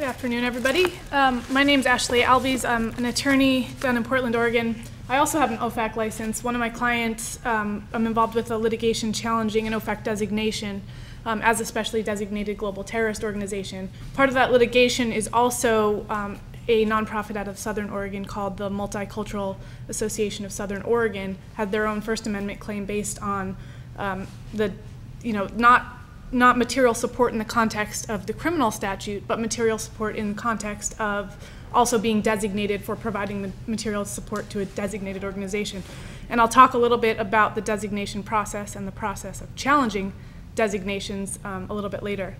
Good afternoon, everybody. My name's Ashlee Albies. I'm an attorney down in Portland, Oregon. I also have an OFAC license. One of my clients, I'm involved with a litigation challenging an OFAC designation as a specially designated global terrorist organization. Part of that litigation is also a nonprofit out of Southern Oregon called the Multicultural Association of Southern Oregon, had their own First Amendment claim based on not material support in the context of the criminal statute, but material support in the context of also being designated for providing the material support to a designated organization. And I'll talk a little bit about the designation process and the process of challenging designations a little bit later.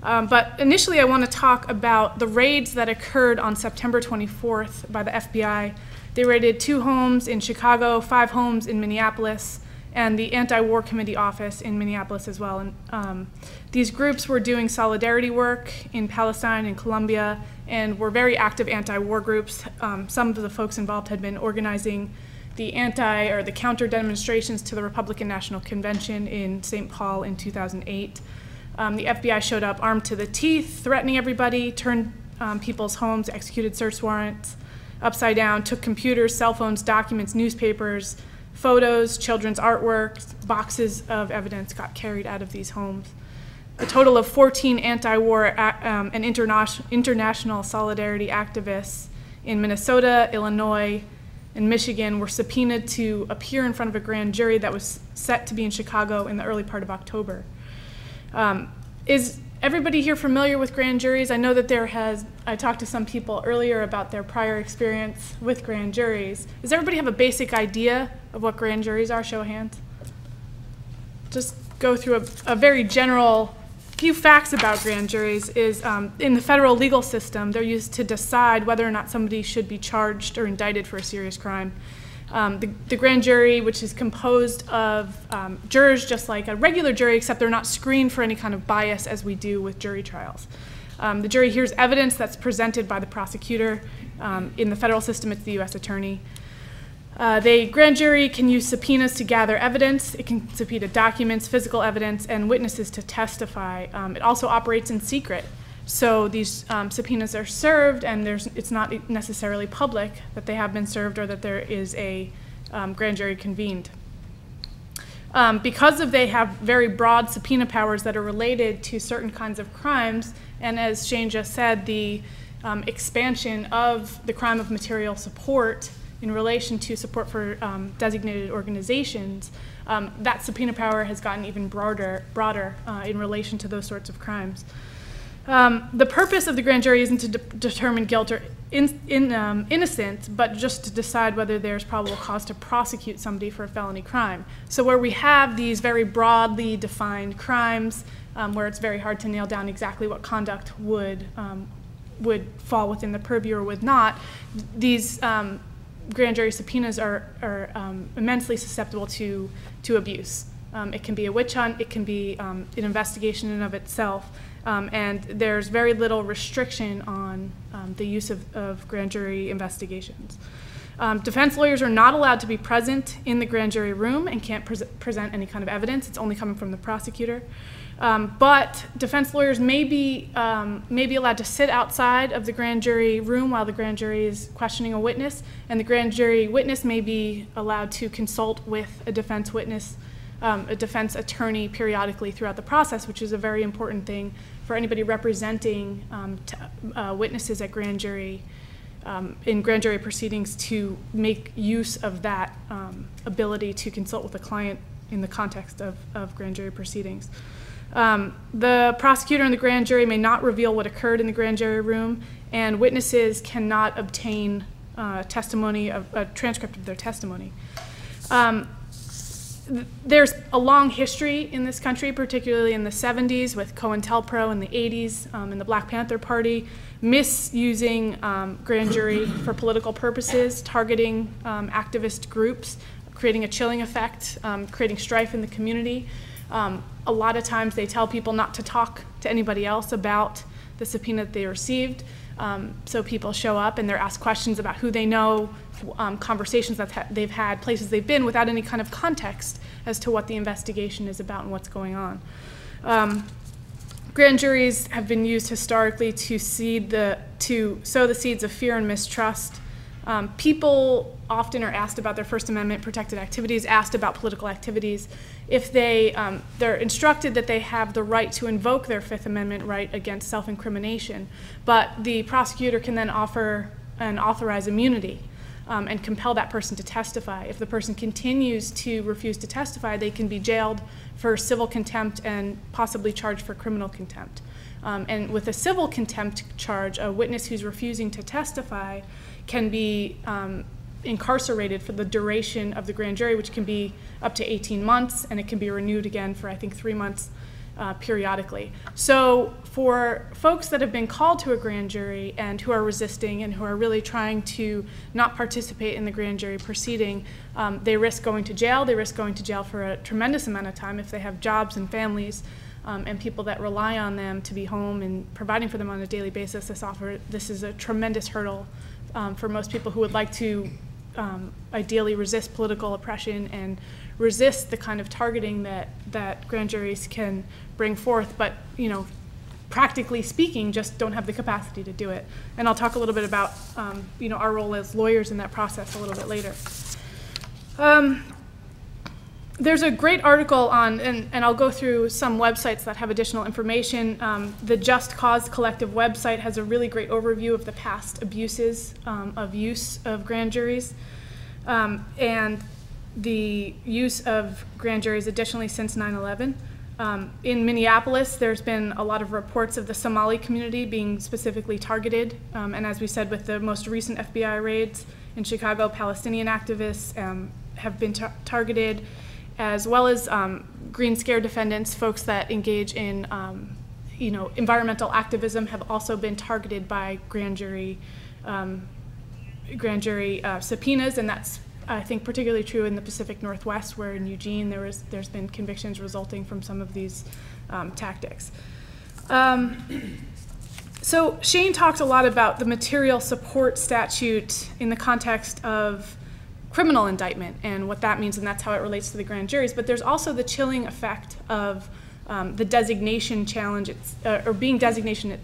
But initially I want to talk about the raids that occurred on September 24th by the FBI. They raided 2 homes in Chicago, 5 homes in Minneapolis, and the Anti-War Committee office in Minneapolis as well. And these groups were doing solidarity work in Palestine and Colombia and were very active anti-war groups. Some of the folks involved had been organizing the counter demonstrations to the Republican National Convention in St. Paul in 2008. The FBI showed up armed to the teeth, threatening everybody, turned people's homes, executed search warrants upside down, took computers, cell phones, documents, newspapers, photos, children's artwork, boxes of evidence got carried out of these homes. A total of 14 anti-war and international solidarity activists in Minnesota, Illinois, and Michigan were subpoenaed to appear in front of a grand jury that was set to be in Chicago in the early part of October. Is everybody here familiar with grand juries? I know that I talked to some people earlier about their prior experience with grand juries. Does everybody have a basic idea of what grand juries are? Show of hands. Just go through a very general few facts about grand juries is in the federal legal system, they're used to decide whether or not somebody should be charged or indicted for a serious crime. The grand jury, which is composed of jurors just like a regular jury, except they're not screened for any kind of bias as we do with jury trials. The jury hears evidence that's presented by the prosecutor. In the federal system, it's the U.S. attorney. The grand jury can use subpoenas to gather evidence. It can subpoena documents, physical evidence, and witnesses to testify. It also operates in secret. So these subpoenas are served, and it's not necessarily public that they have been served or that there is a grand jury convened. Because they have very broad subpoena powers that are related to certain kinds of crimes, and as Shane just said, the expansion of the crime of material support in relation to support for designated organizations, that subpoena power has gotten even broader in relation to those sorts of crimes. The purpose of the grand jury isn't to determine guilt or innocence, but just to decide whether there's probable cause to prosecute somebody for a felony crime. So where we have these very broadly defined crimes, where it's very hard to nail down exactly what conduct would fall within the purview or would not, these grand jury subpoenas are immensely susceptible to abuse. It can be a witch hunt, it can be an investigation in and of itself, and there's very little restriction on the use of grand jury investigations. Defense lawyers are not allowed to be present in the grand jury room and can't present any kind of evidence. It's only coming from the prosecutor. But defense lawyers may be allowed to sit outside of the grand jury room while the grand jury is questioning a witness, and the grand jury witness may be allowed to consult with a defense witness, a defense attorney periodically throughout the process, which is a very important thing for anybody representing witnesses at grand jury in grand jury proceedings to make use of that ability to consult with a client in the context of grand jury proceedings. The prosecutor and the grand jury may not reveal what occurred in the grand jury room, and witnesses cannot obtain a transcript of their testimony. There's a long history in this country, particularly in the 70s with COINTELPRO, in the 80s and the Black Panther Party, misusing grand jury for political purposes, targeting activist groups, creating a chilling effect, creating strife in the community. A lot of times they tell people not to talk to anybody else about the subpoena that they received. So people show up and they're asked questions about who they know, conversations that they've had, places they've been, without any kind of context as to what the investigation is about and what's going on. Grand juries have been used historically to sow the seeds of fear and mistrust. People often are asked about their First Amendment protected activities, asked about political activities. If they, they're instructed that they have the right to invoke their Fifth Amendment right against self-incrimination, but the prosecutor can then offer and authorize immunity and compel that person to testify. If the person continues to refuse to testify, they can be jailed for civil contempt and possibly charged for criminal contempt. And with a civil contempt charge, a witness who's refusing to testify can be incarcerated for the duration of the grand jury, which can be up to 18 months, and it can be renewed again for, I think, 3 months periodically. So for folks that have been called to a grand jury and who are resisting and who are really trying to not participate in the grand jury proceeding, they risk going to jail. They risk going to jail for a tremendous amount of time if they have jobs and families and people that rely on them to be home and providing for them on a daily basis. This is a tremendous hurdle for most people who would like to ideally resist political oppression and resist the kind of targeting that grand juries can bring forth, but, you know, practically speaking, just don't have the capacity to do it. And I'll talk a little bit about, you know, our role as lawyers in that process a little bit later. There's a great article on, and I'll go through some websites that have additional information. The Just Cause Collective website has a really great overview of the past abuses of use of grand juries and the use of grand juries additionally since 9/11. In Minneapolis, there's been a lot of reports of the Somali community being specifically targeted. And as we said, with the most recent FBI raids in Chicago, Palestinian activists have been targeted, as well as Green Scare defendants, folks that engage in you know, environmental activism have also been targeted by grand jury subpoenas, and that's, I think, particularly true in the Pacific Northwest, where in Eugene there's been convictions resulting from some of these tactics. So Shane talked a lot about the material support statute in the context of criminal indictment and what that means, and that's how it relates to the grand juries. But there's also the chilling effect of the designation challenge, or being designated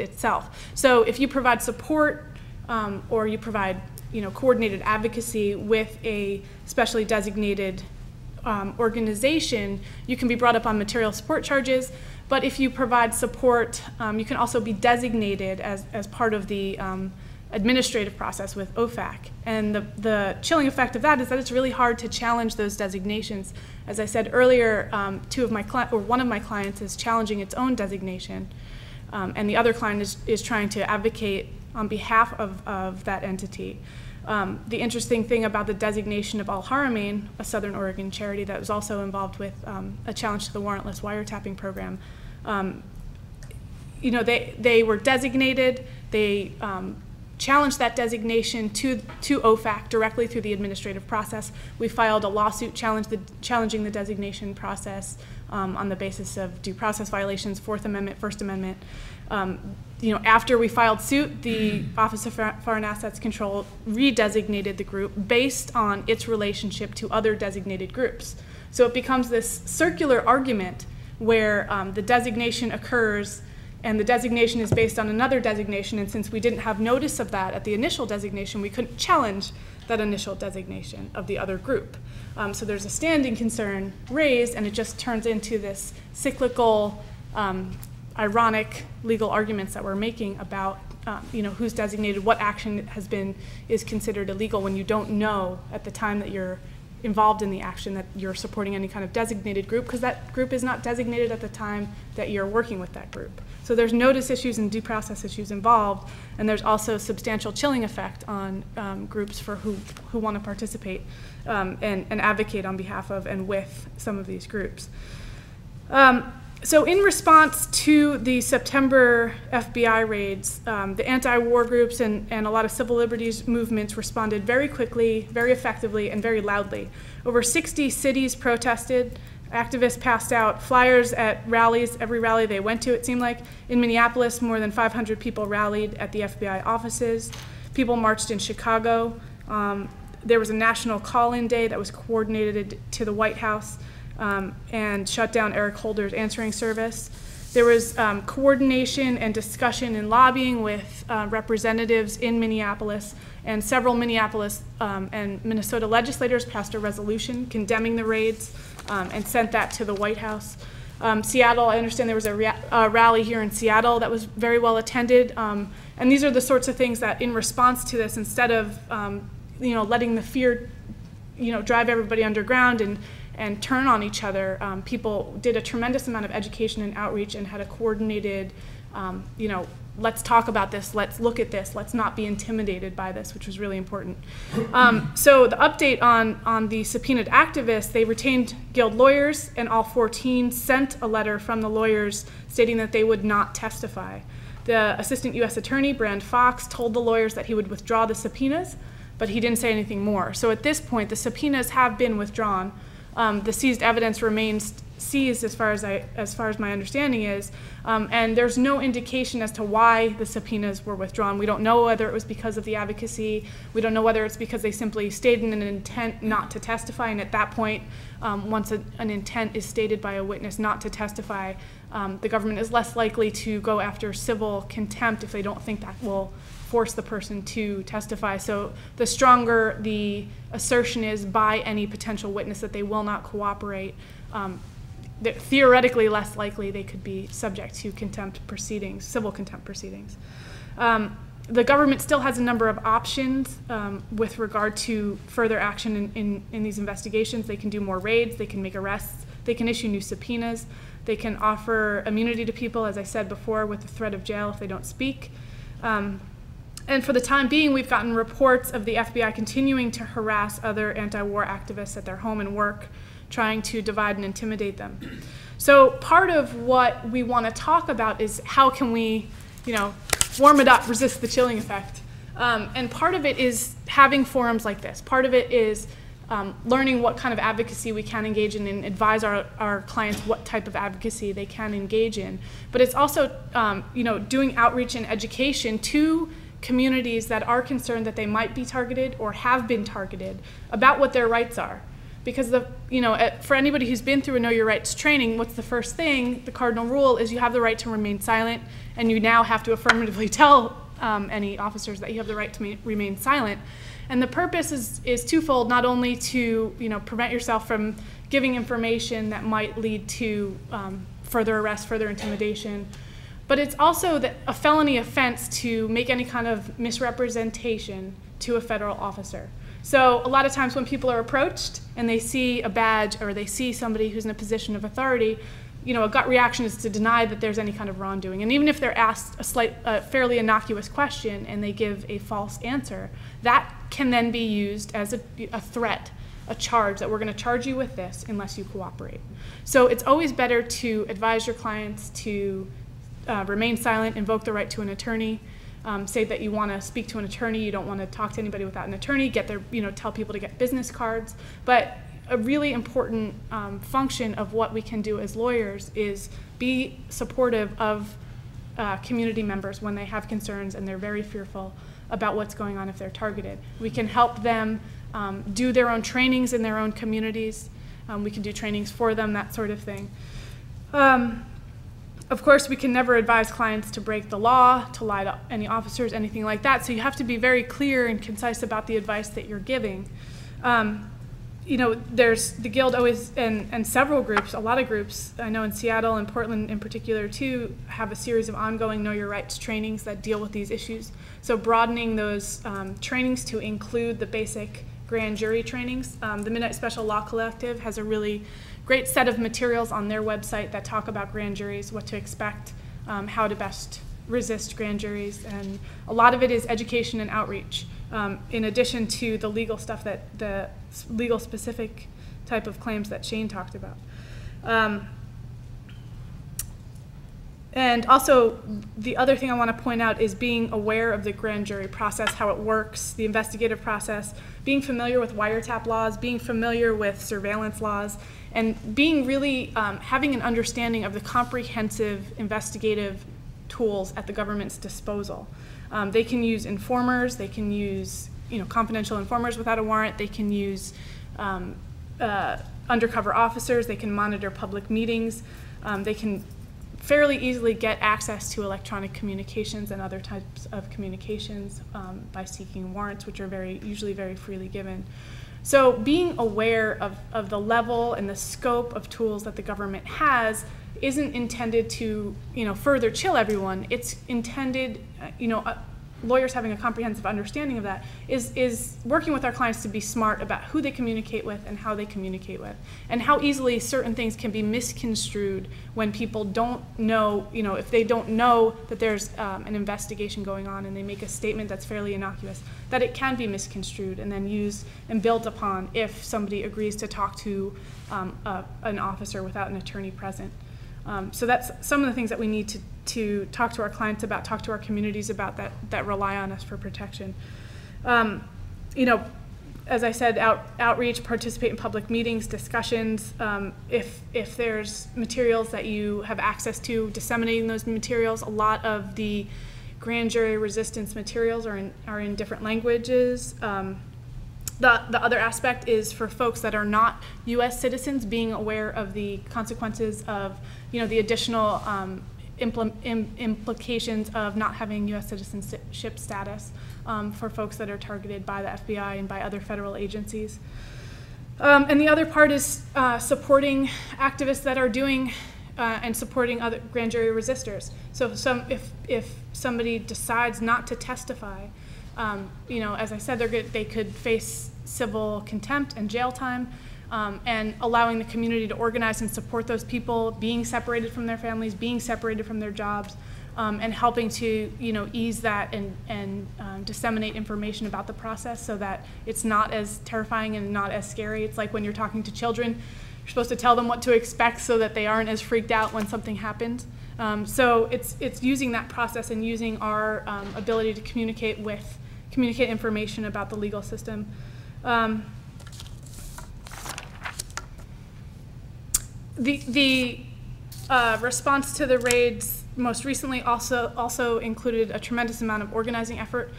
itself. So if you provide support or you provide, you know, coordinated advocacy with a specially designated organization, you can be brought up on material support charges. But if you provide support, you can also be designated as part of the administrative process with OFAC. And the chilling effect of that is that it's really hard to challenge those designations. As I said earlier, one of my clients is challenging its own designation, and the other client is trying to advocate on behalf of that entity. The interesting thing about the designation of Al Haramain, a Southern Oregon charity that was also involved with a challenge to the warrantless wiretapping program, you know, they were designated, they challenged that designation to OFAC directly through the administrative process. We filed a lawsuit challenging the designation process on the basis of due process violations, Fourth Amendment, First Amendment. You know, after we filed suit, the Office of Foreign Assets Control redesignated the group based on its relationship to other designated groups. So it becomes this circular argument where the designation occurs, and the designation is based on another designation, and since we didn't have notice of that at the initial designation, we couldn't challenge that initial designation of the other group. So there's a standing concern raised, and it just turns into this cyclical, ironic legal arguments that we're making about you know, who's designated, what action is considered illegal when you don't know at the time that you're involved in the action that you're supporting any kind of designated group, because that group is not designated at the time that you're working with that group. So there's notice issues and due process issues involved, and there's also substantial chilling effect on groups for who want to participate and advocate on behalf of and with some of these groups. So in response to the September FBI raids, the anti-war groups and a lot of civil liberties movements responded very quickly, very effectively, and very loudly. Over 60 cities protested. Activists passed out flyers at rallies, every rally they went to, it seemed like. In Minneapolis, more than 500 people rallied at the FBI offices. People marched in Chicago. There was a national call-in day that was coordinated to the White House. And shut down Eric Holder's answering service. There was coordination and discussion and lobbying with representatives in Minneapolis, and several Minneapolis and Minnesota legislators passed a resolution condemning the raids and sent that to the White House. Seattle, I understand there was a rally here in Seattle that was very well attended, and these are the sorts of things that in response to this, instead of letting the fear drive everybody underground and turn on each other, people did a tremendous amount of education and outreach and had a coordinated, let's talk about this, let's look at this, let's not be intimidated by this, which was really important. So the update on the subpoenaed activists, they retained Guild lawyers, and all 14 sent a letter from the lawyers stating that they would not testify. The assistant U.S. attorney, Brand Fox, told the lawyers that he would withdraw the subpoenas, but he didn't say anything more. So at this point, the subpoenas have been withdrawn. The seized evidence remains seized as far as my understanding is, and there's no indication as to why the subpoenas were withdrawn. We don't know whether it was because of the advocacy. We don't know whether it's because they simply stated an intent not to testify, and at that point, once an intent is stated by a witness not to testify, the government is less likely to go after civil contempt if they don't think that will force the person to testify. So the stronger the assertion is by any potential witness that they will not cooperate, theoretically less likely they could be subject to contempt proceedings, civil contempt proceedings. The government still has a number of options with regard to further action in these investigations. They can do more raids, they can make arrests, they can issue new subpoenas, they can offer immunity to people, as I said before, with the threat of jail if they don't speak. And for the time being, we've gotten reports of the FBI continuing to harass other anti-war activists at their home and work, trying to divide and intimidate them. So part of what we want to talk about is how can we, warm it up, resist the chilling effect. And part of it is having forums like this. Part of it is learning what kind of advocacy we can engage in and advise our clients what type of advocacy they can engage in. But it's also, doing outreach and education to communities that are concerned that they might be targeted or have been targeted about what their rights are. Because for anybody who's been through a Know Your Rights training, what's the first thing? The cardinal rule is you have the right to remain silent, and you now have to affirmatively tell any officers that you have the right to remain silent. And the purpose is twofold, not only to prevent yourself from giving information that might lead to further arrest, further intimidation, but it's also a felony offense to make any kind of misrepresentation to a federal officer. So a lot of times when people are approached and they see a badge or they see somebody who's in a position of authority, a gut reaction is to deny that there's any kind of wrongdoing. And even if they're asked a fairly innocuous question and they give a false answer, that can then be used as a threat, a charge that we're going to charge you with this unless you cooperate. So it's always better to advise your clients to remain silent, invoke the right to an attorney. Say that you want to speak to an attorney, you don't want to talk to anybody without an attorney, tell people to get business cards. But a really important function of what we can do as lawyers is be supportive of community members when they have concerns and they're very fearful about what's going on if they're targeted. We can help them do their own trainings in their own communities. We can do trainings for them, that sort of thing. Of course, we can never advise clients to break the law, to lie to any officers, anything like that. So you have to be very clear and concise about the advice that you're giving. There's the Guild always, and several groups, a lot of groups, I know in Seattle and Portland in particular too, have a series of ongoing Know Your Rights trainings that deal with these issues. So broadening those trainings to include the basic grand jury trainings. The Midnight Special Law Collective has a really great set of materials on their website that talk about grand juries, what to expect, how to best resist grand juries, and a lot of it is education and outreach, in addition to the legal stuff that the legal specific type of claims that Shane talked about. And also, the other thing I want to point out is being aware of the grand jury process, how it works, the investigative process, being familiar with wiretap laws, being familiar with surveillance laws, and being really having an understanding of the comprehensive investigative tools at the government's disposal. They can use informers, they can use confidential informers without a warrant, they can use undercover officers, they can monitor public meetings, they can fairly easily get access to electronic communications and other types of communications by seeking warrants, which are usually very freely given. So being aware of the level and the scope of tools that the government has isn't intended to, further chill everyone. It's intended, lawyers having a comprehensive understanding of that is working with our clients to be smart about who they communicate with and how they communicate with, and how easily certain things can be misconstrued when people don't know, if they don't know that there's an investigation going on and they make a statement that's fairly innocuous, that it can be misconstrued and then used and built upon if somebody agrees to talk to an officer without an attorney present. So that's some of the things that we need to talk to our clients about, talk to our communities about that rely on us for protection. As I said, outreach, participate in public meetings, discussions. If there's materials that you have access to, disseminating those materials. A lot of the grand jury resistance materials are in different languages. The other aspect is for folks that are not U.S. citizens, being aware of the consequences of, the additional implications of not having U.S. citizenship status for folks that are targeted by the FBI and by other federal agencies. And the other part is supporting activists that are doing and supporting other grand jury resistors. So if somebody decides not to testify, as I said, they could face civil contempt and jail time, and allowing the community to organize and support those people, being separated from their families, being separated from their jobs, and helping to ease that and disseminate information about the process so that it's not as terrifying and not as scary. It's like when you're talking to children, you're supposed to tell them what to expect so that they aren't as freaked out when something happens. So it's using that process and using our ability to communicate information about the legal system. The response to the raids most recently also included a tremendous amount of organizing effort.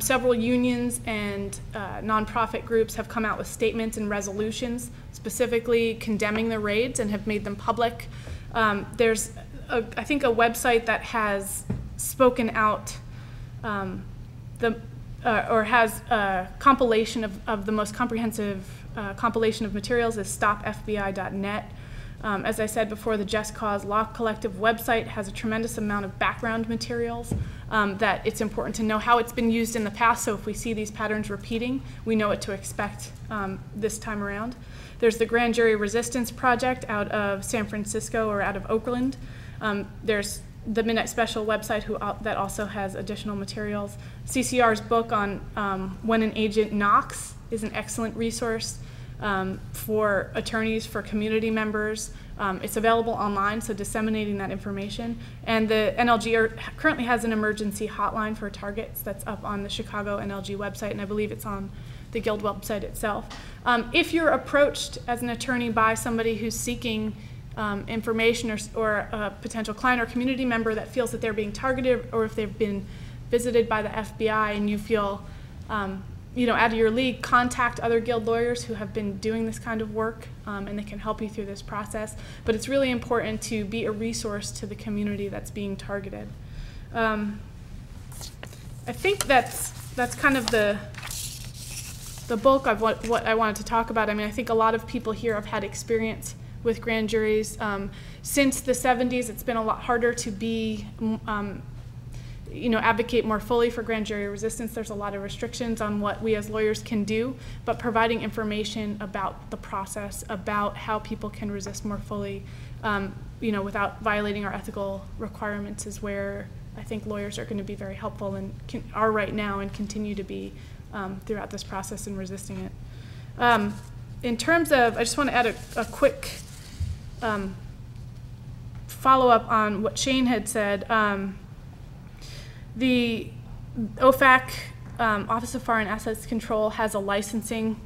Several unions and nonprofit groups have come out with statements and resolutions specifically condemning the raids and have made them public. There's, I think, a website that has spoken out or has a compilation of the most comprehensive compilation of materials is StopFBI.net. As I said before, the Just Cause Law Collective website has a tremendous amount of background materials that it's important to know how it's been used in the past, so if we see these patterns repeating, we know what to expect this time around. There's the Grand Jury Resistance Project out of San Francisco or out of Oakland. There's the Midnight Special website that also has additional materials. CCR's book on When an Agent Knocks is an excellent resource for attorneys, for community members. It's available online, so disseminating that information. And the NLG currently has an emergency hotline for targets that's up on the Chicago NLG website, and I believe it's on the Guild website itself. If you're approached as an attorney by somebody who's seeking information or a potential client or community member that feels that they're being targeted, or if they've been visited by the FBI and you feel out of your league, contact other Guild lawyers who have been doing this kind of work, and they can help you through this process. But it's really important to be a resource to the community that's being targeted. I think that's kind of the bulk of what I wanted to talk about. I mean, I think a lot of people here have had experience with grand juries. Since the 70s, it's been a lot harder to be, advocate more fully for grand jury resistance. There's a lot of restrictions on what we as lawyers can do, but providing information about the process, about how people can resist more fully, without violating our ethical requirements, is where I think lawyers are going to be very helpful and are right now and continue to be throughout this process in resisting it. In terms of, I just want to add a quick follow-up on what Shane had said. The OFAC, Office of Foreign Assets Control, has a licensing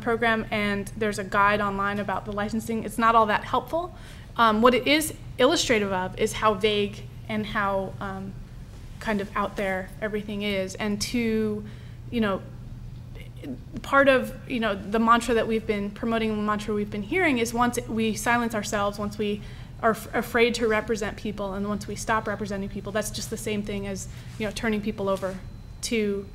program, and there's a guide online about the licensing. It's not all that helpful. What it is illustrative of is how vague and how kind of out there everything is, and to, part of the mantra that we've been promoting, the mantra we've been hearing, is once we silence ourselves, once we are afraid to represent people, and once we stop representing people, that's just the same thing as, you know, turning people over to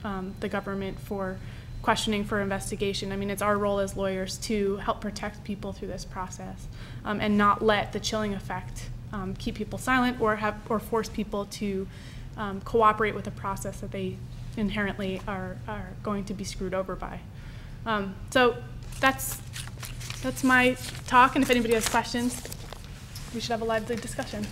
the government for questioning, for investigation. I mean, it's our role as lawyers to help protect people through this process, and not let the chilling effect keep people silent or force people to cooperate with a process that they inherently are going to be screwed over by. So that's my talk, and if anybody has questions, we should have a lively discussion.